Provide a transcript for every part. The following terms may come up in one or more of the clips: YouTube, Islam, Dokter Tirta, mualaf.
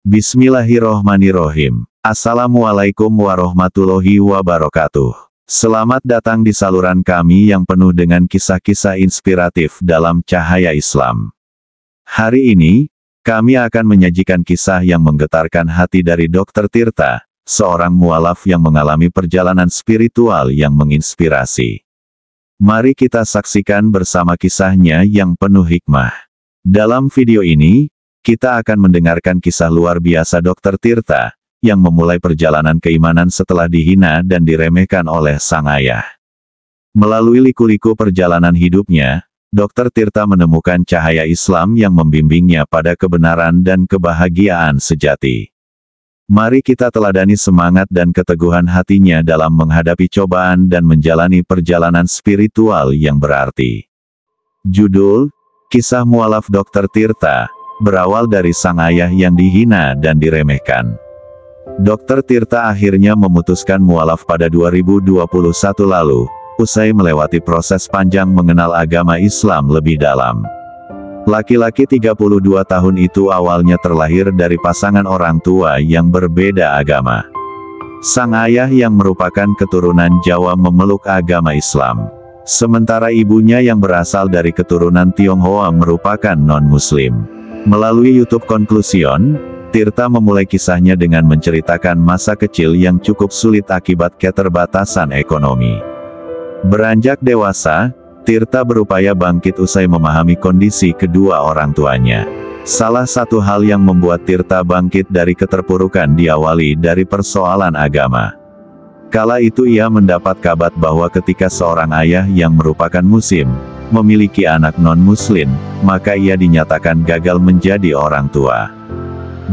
Bismillahirrohmanirrohim. Assalamualaikum warahmatullahi wabarakatuh. Selamat datang di saluran kami yang penuh dengan kisah-kisah inspiratif dalam cahaya Islam. Hari ini, kami akan menyajikan kisah yang menggetarkan hati dari Dokter Tirta, seorang mualaf yang mengalami perjalanan spiritual yang menginspirasi. Mari kita saksikan bersama kisahnya yang penuh hikmah. Dalam video ini, kita akan mendengarkan kisah luar biasa Dokter Tirta, yang memulai perjalanan keimanan setelah dihina dan diremehkan oleh sang ayah. Melalui liku-liku perjalanan hidupnya, Dokter Tirta menemukan cahaya Islam yang membimbingnya pada kebenaran dan kebahagiaan sejati. Mari kita teladani semangat dan keteguhan hatinya dalam menghadapi cobaan dan menjalani perjalanan spiritual yang berarti. Judul, Kisah Mualaf Dokter Tirta, berawal dari sang ayah yang dihina dan diremehkan. Dokter Tirta akhirnya memutuskan mualaf pada 2021 lalu, usai melewati proses panjang mengenal agama Islam lebih dalam. Laki-laki 32 tahun itu awalnya terlahir dari pasangan orang tua yang berbeda agama. Sang ayah yang merupakan keturunan Jawa memeluk agama Islam. Sementara ibunya yang berasal dari keturunan Tionghoa merupakan non-muslim. Melalui YouTube Conclusion, Tirta memulai kisahnya dengan menceritakan masa kecil yang cukup sulit akibat keterbatasan ekonomi. Beranjak dewasa, Tirta berupaya bangkit usai memahami kondisi kedua orang tuanya. Salah satu hal yang membuat Tirta bangkit dari keterpurukan diawali dari persoalan agama. Kala itu ia mendapat kabar bahwa ketika seorang ayah yang merupakan muslim memiliki anak non-muslim, maka ia dinyatakan gagal menjadi orang tua.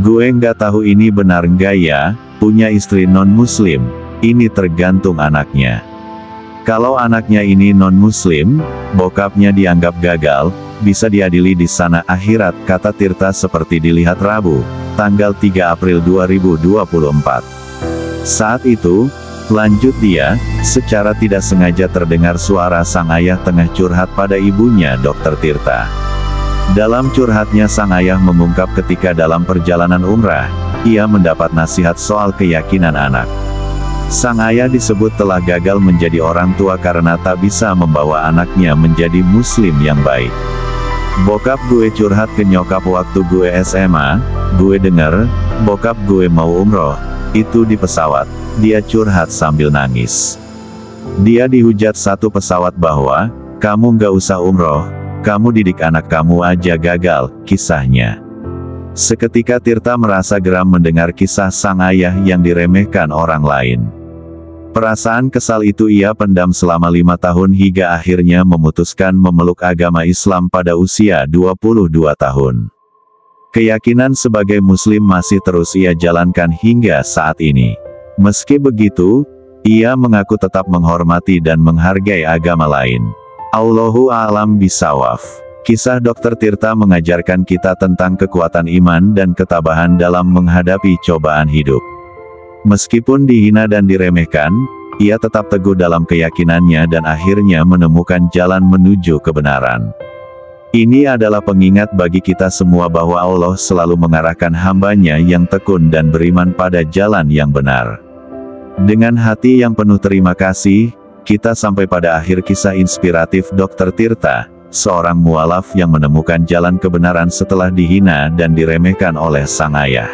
"Gue nggak tahu ini benar nggak ya, punya istri non-muslim, ini tergantung anaknya. Kalau anaknya ini non-muslim, bokapnya dianggap gagal, bisa diadili di sana akhirat," kata Tirta seperti dilihat Rabu, tanggal 3 April 2024. Saat itu, lanjut dia, secara tidak sengaja terdengar suara sang ayah tengah curhat pada ibunya Dokter Tirta. Dalam curhatnya sang ayah mengungkap ketika dalam perjalanan umrah, ia mendapat nasihat soal keyakinan anak. Sang ayah disebut telah gagal menjadi orang tua karena tak bisa membawa anaknya menjadi muslim yang baik. "Bokap gue curhat ke nyokap waktu gue SMA, gue denger, bokap gue mau umroh, itu di pesawat, dia curhat sambil nangis. Dia dihujat satu pesawat bahwa, kamu nggak usah umroh, kamu didik anak kamu aja gagal," kisahnya. Seketika Tirta merasa geram mendengar kisah sang ayah yang diremehkan orang lain. Perasaan kesal itu ia pendam selama 5 tahun hingga akhirnya memutuskan memeluk agama Islam pada usia 22 tahun. Keyakinan sebagai muslim masih terus ia jalankan hingga saat ini. Meski begitu, ia mengaku tetap menghormati dan menghargai agama lain. Allahu a'lam bisawaf. Kisah Dokter Tirta mengajarkan kita tentang kekuatan iman dan ketabahan dalam menghadapi cobaan hidup. Meskipun dihina dan diremehkan, ia tetap teguh dalam keyakinannya dan akhirnya menemukan jalan menuju kebenaran. Ini adalah pengingat bagi kita semua bahwa Allah selalu mengarahkan hambanya yang tekun dan beriman pada jalan yang benar. Dengan hati yang penuh terima kasih, kita sampai pada akhir kisah inspiratif Dokter Tirta, seorang mualaf yang menemukan jalan kebenaran setelah dihina dan diremehkan oleh sang ayah.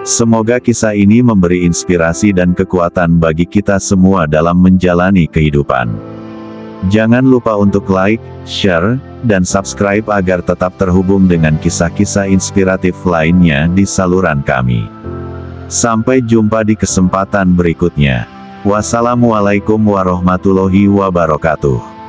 Semoga kisah ini memberi inspirasi dan kekuatan bagi kita semua dalam menjalani kehidupan. Jangan lupa untuk like, share, dan subscribe agar tetap terhubung dengan kisah-kisah inspiratif lainnya di saluran kami. Sampai jumpa di kesempatan berikutnya. Wassalamualaikum warahmatullahi wabarakatuh.